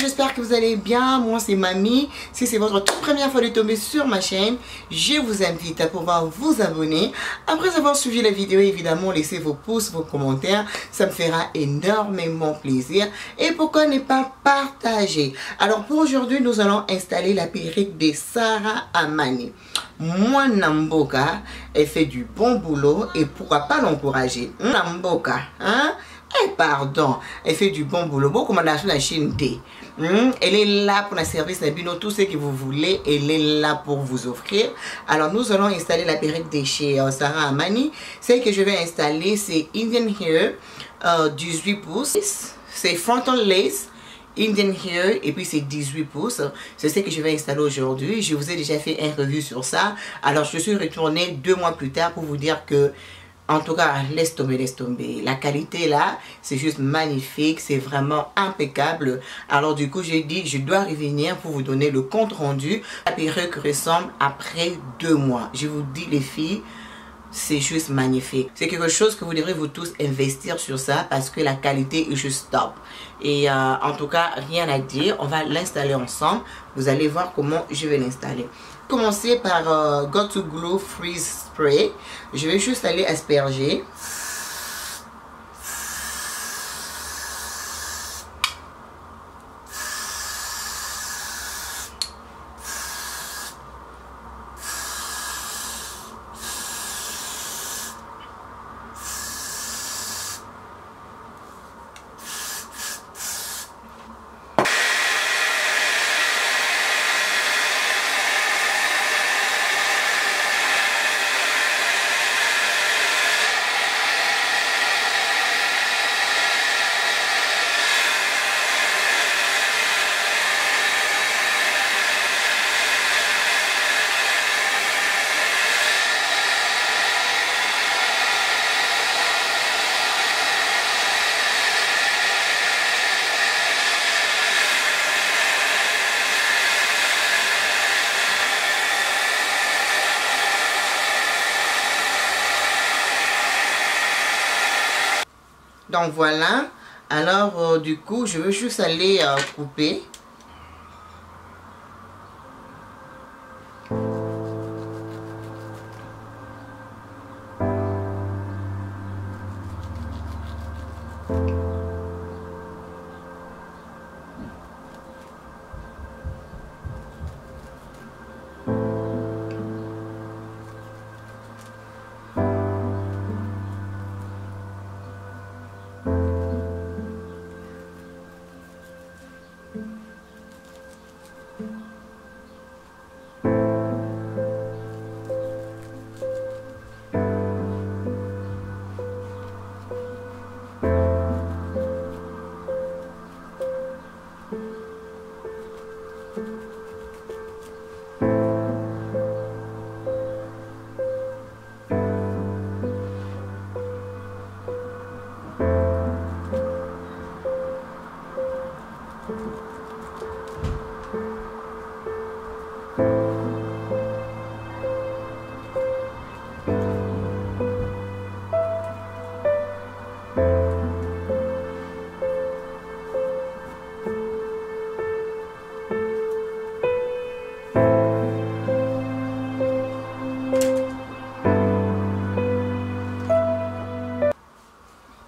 J'espère que vous allez bien. Moi c'est Mamie. Si c'est votre toute première fois de tomber sur ma chaîne, je vous invite à pouvoir vous abonner. Après avoir suivi la vidéo, évidemment laissez vos pouces, vos commentaires, ça me fera énormément plaisir. Et pourquoi ne pas partager? Alors pour aujourd'hui, nous allons installer la perruque de Sarah Amani. Moi Namboka, elle fait du bon boulot et pourquoi pas l'encourager? Namboka, hein? Eh pardon, elle fait du bon boulot. Bon, comment la chaîne D. Elle est là pour un service, tout ce que vous voulez, elle est là pour vous offrir. Alors nous allons installer la perruque de chez Sarah Amani. Celle que je vais installer, c'est Indian Hair 18 pouces. C'est Frontal Lace Indian Hair et puis c'est 18 pouces. C'est ce que je vais installer aujourd'hui. Je vous ai déjà fait un review sur ça. Alors je suis retournée 2 mois plus tard pour vous dire que, en tout cas, laisse tomber, laisse tomber. La qualité là, c'est juste magnifique, c'est vraiment impeccable. Alors du coup, j'ai dit, je dois revenir pour vous donner le compte rendu. La perruque ressemble après 2 mois. Je vous dis les filles, c'est juste magnifique. C'est quelque chose que vous devrez vous tous investir sur ça parce que la qualité est juste top. Et en tout cas, rien à dire. On va l'installer ensemble. Vous allez voir comment je vais l'installer. Commencer par Go to Glue Freeze Spray. Je vais juste aller asperger. Donc voilà, alors du coup, je veux juste aller couper.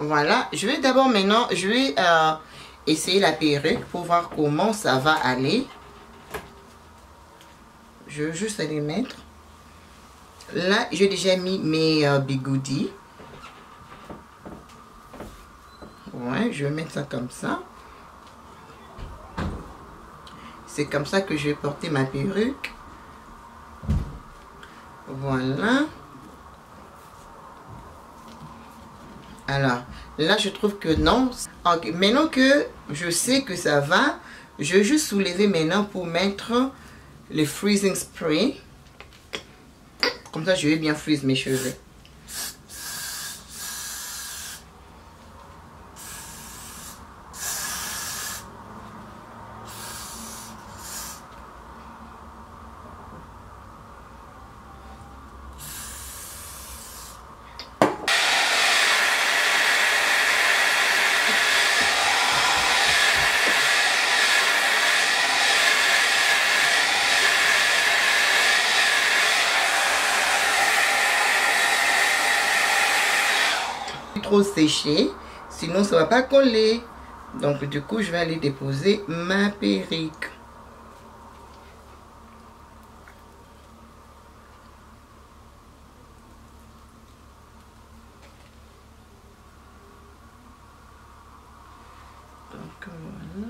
Voilà, je vais d'abord maintenant, je vais essayer la perruque pour voir comment ça va aller. Je vais juste aller mettre. Là, j'ai déjà mis mes bigoudis. Ouais, je vais mettre ça comme ça. C'est comme ça que je vais porter ma perruque. Voilà. Alors, là, je trouve que non. Okay. Maintenant que je sais que ça va, Je vais juste soulever maintenant pour mettre le freezing spray. Comme ça, je vais bien freeze mes cheveux. Trop séché, sinon ça va pas coller, donc du coup je vais aller déposer ma perruque. Donc voilà.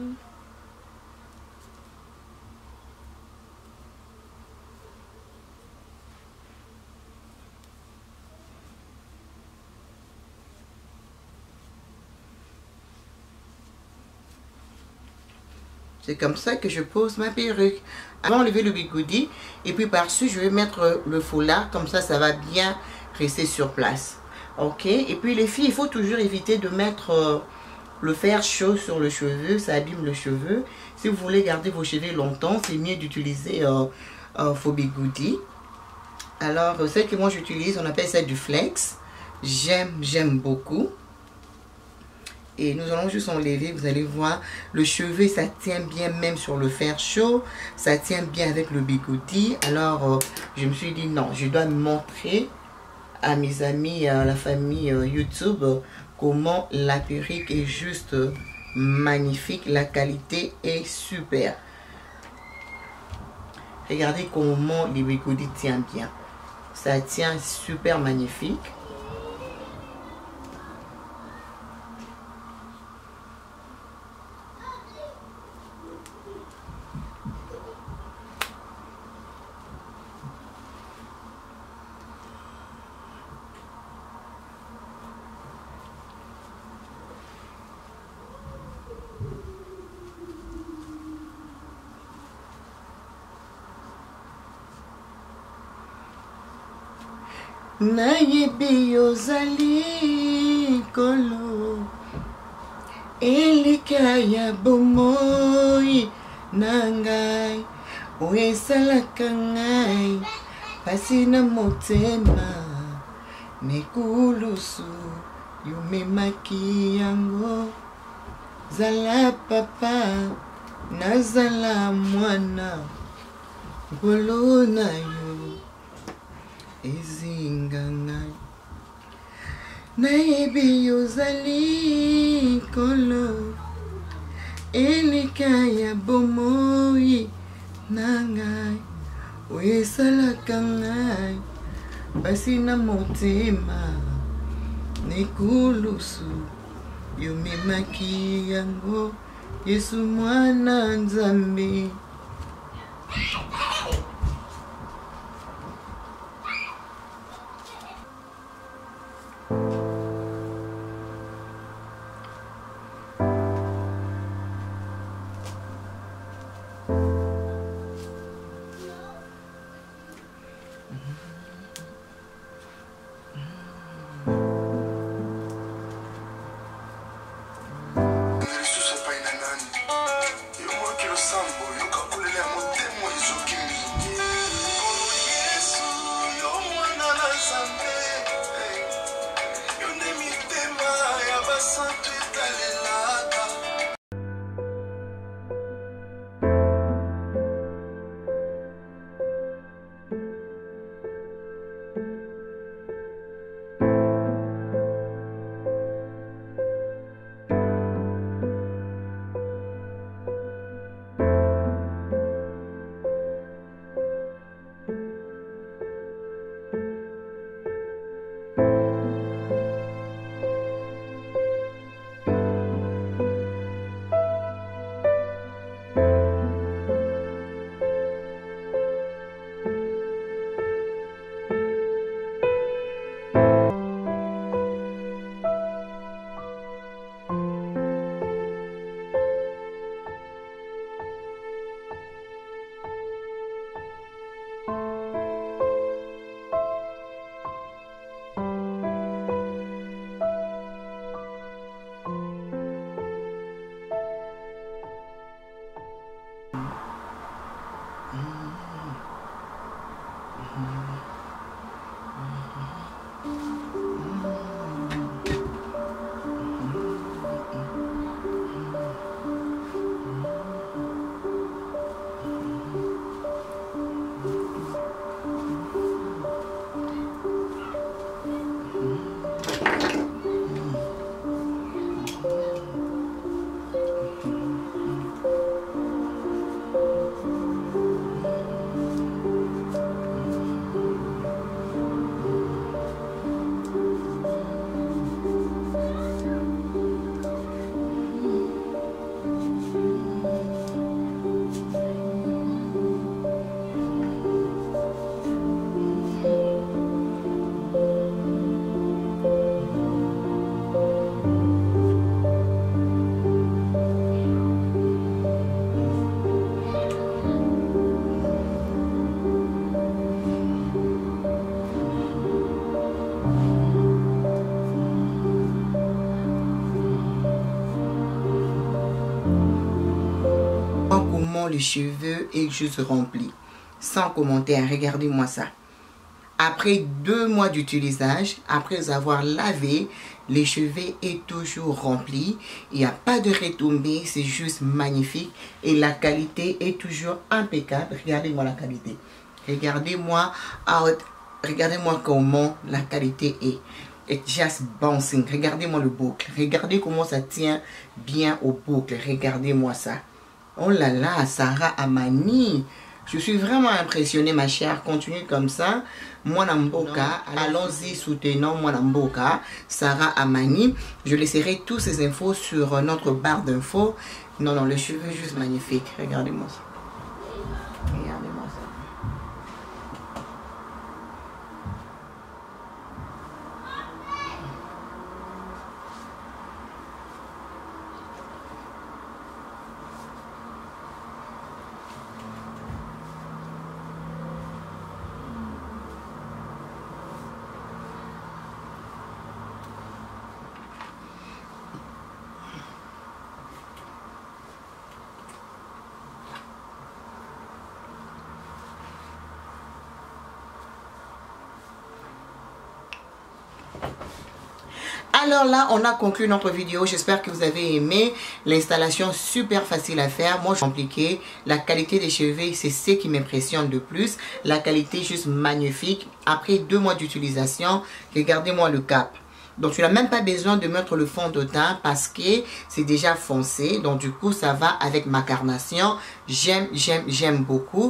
C'est comme ça que je pose ma perruque. Avant, enlever le bigoudi et puis par-dessus, je vais mettre le foulard. Comme ça, ça va bien rester sur place. Ok. Et puis les filles, il faut toujours éviter de mettre le fer chaud sur le cheveu. Ça abîme le cheveu. Si vous voulez garder vos cheveux longtemps, c'est mieux d'utiliser faux bigoudi. Alors, celle que moi j'utilise, on appelle ça du flex. J'aime beaucoup. Et nous allons juste enlever, vous allez voir, le cheveu, ça tient bien même sur le fer chaud, ça tient bien avec le bigoudi. Alors, je me suis dit non, je dois montrer à mes amis, à la famille YouTube, comment la perruque est juste magnifique, la qualité est super. Regardez comment le bigoudi tient bien, ça tient super magnifique. Nayebi ozali kolo elikaya bomoi nangai oesalaka ngai pasina motema nekulusu yumemaki yango zala papa nazala mwana ngolo nayo ezingangai naibi ozali kolo elikaya bomoi nangai oyesalaka ngai pasi na motema nekulusu yomemaki yango Yesu mwana nzambe. Sambo, you can't pull it out, le cheveu est juste rempli. Sans commentaire, regardez-moi ça. Après 2 mois d'utilisation, après avoir lavé, les cheveux est toujours rempli. Il n'y a pas de retombées, c'est juste magnifique. Et la qualité est toujours impeccable. Regardez-moi la qualité. Regardez-moi comment la qualité est. It's just bouncing. Regardez-moi le boucle. Regardez comment ça tient bien au boucle. Regardez-moi ça. Oh là là, Sarah Amani. Je suis vraiment impressionnée, ma chère. Continue comme ça. Mwana Mboka, allons-y, soutenons Mwana Mboka, Sarah Amani. Je laisserai toutes ces infos sur notre barre d'infos. Non, non, le cheveu est juste magnifique. Regardez-moi ça. Regardez-moi ça. Alors là, on a conclu notre vidéo. J'espère que vous avez aimé. L'installation super facile à faire. Moi, je suis compliqué. La qualité des cheveux, c'est ce qui m'impressionne le plus. La qualité juste magnifique. Après 2 mois d'utilisation, regardez-moi le cap. Donc, tu n'as même pas besoin de mettre le fond de teint parce que c'est déjà foncé. Donc, du coup, ça va avec ma carnation. J'aime beaucoup.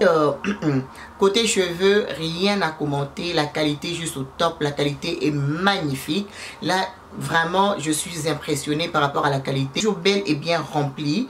Côté cheveux, rien à commenter. La qualité juste au top. La qualité est magnifique. Là, vraiment, je suis impressionnée par rapport à la qualité. Toujours belle et bien remplie.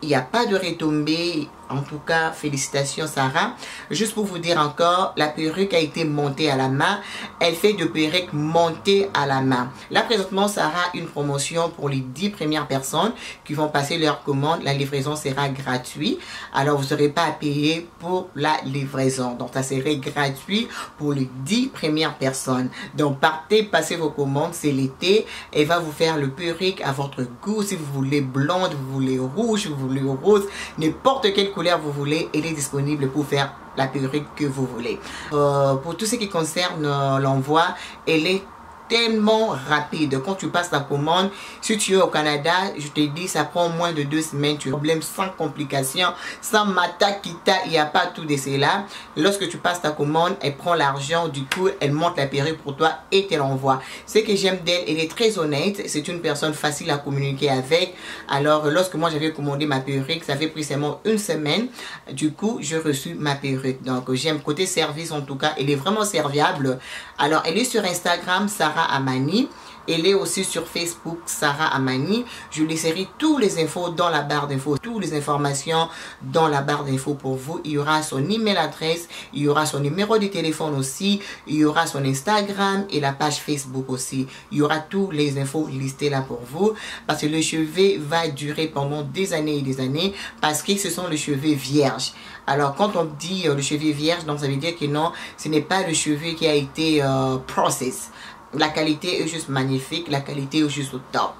Il n'y a pas de retombées. En tout cas, félicitations Sarah. Juste pour vous dire encore, la perruque a été montée à la main. Elle fait de perruque montée à la main. Là, présentement, Sarah a une promotion pour les 10 premières personnes qui vont passer leur commande. La livraison sera gratuite. Alors, vous n'aurez pas à payer pour la livraison. Donc, ça serait gratuit pour les 10 premières personnes. Donc, partez, passez vos commandes. C'est l'été. Elle va vous faire le perruque à votre goût. Si vous voulez blonde, vous voulez rouge, vous voulez rose, n'importe quelle couleur vous voulez, elle est disponible pour faire la perruque que vous voulez. Pour tout ce qui concerne l'envoi, elle est tellement rapide. Quand tu passes ta commande, si tu es au Canada, je te dis, ça prend moins de 2 semaines. Tu as un problème sans complication, sans mata kita, il n'y a pas tout de cela. Lorsque tu passes ta commande, elle prend l'argent, du coup, elle monte la perruque pour toi et te l'envoie. Ce que j'aime d'elle, elle est très honnête. C'est une personne facile à communiquer avec. Alors, lorsque moi j'avais commandé ma perruque, ça avait pris seulement 1 semaine. Du coup, j'ai reçu ma perruque. Donc, j'aime côté service en tout cas. Elle est vraiment serviable. Alors, elle est sur Instagram, Sarah Amani. Elle est aussi sur Facebook, Sarah Amani. Je laisserai tous les infos dans la barre d'infos, toutes les informations dans la barre d'infos pour vous. Il y aura son email adresse, il y aura son numéro de téléphone aussi, il y aura son Instagram et la page Facebook aussi. Il y aura toutes les infos listées là pour vous parce que le cheveu va durer pendant des années et des années parce que ce sont les cheveux vierges. Alors, quand on dit le cheveu vierge, donc ça veut dire que non, ce n'est pas le cheveu qui a été process. La qualité est juste magnifique. La qualité est juste au top.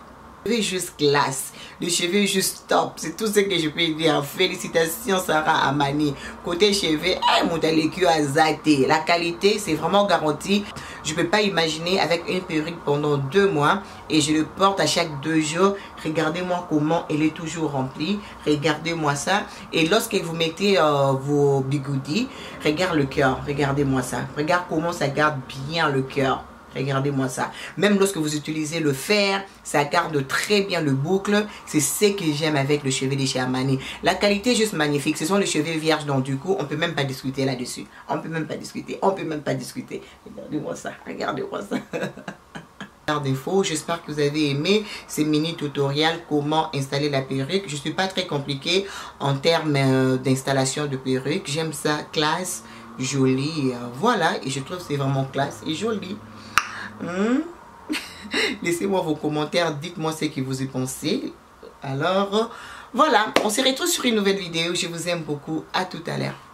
Le cheveu est juste classe. Le cheveu est juste top. C'est tout ce que je peux dire. Félicitations Sarah Amani. Côté cheveux, la qualité, c'est vraiment garanti. Je ne peux pas imaginer avec une perruque pendant 2 mois. Et je le porte à chaque 2 jours. Regardez-moi comment elle est toujours remplie. Regardez-moi ça. Et lorsque vous mettez vos bigoudis, regarde le cœur. Regardez-moi ça. Regarde comment ça garde bien le cœur. Regardez-moi ça. Même lorsque vous utilisez le fer, ça garde très bien le boucle. C'est ce que j'aime avec le cheveu de chez Amani. La qualité est juste magnifique. Ce sont les cheveux vierges. Donc, du coup, on ne peut même pas discuter là-dessus. On ne peut même pas discuter. On ne peut même pas discuter. Regardez-moi ça. Regardez-moi ça. Défaut, j'espère que vous avez aimé ces mini tutoriels comment installer la perruque. Je ne suis pas très compliquée en termes d'installation de perruque. J'aime ça. Classe, jolie. Voilà. Et je trouve que c'est vraiment classe et joli. Laissez-moi vos commentaires, dites-moi ce que vous y pensez. Alors, voilà, on se retrouve sur une nouvelle vidéo. Je vous aime beaucoup, à tout à l'heure.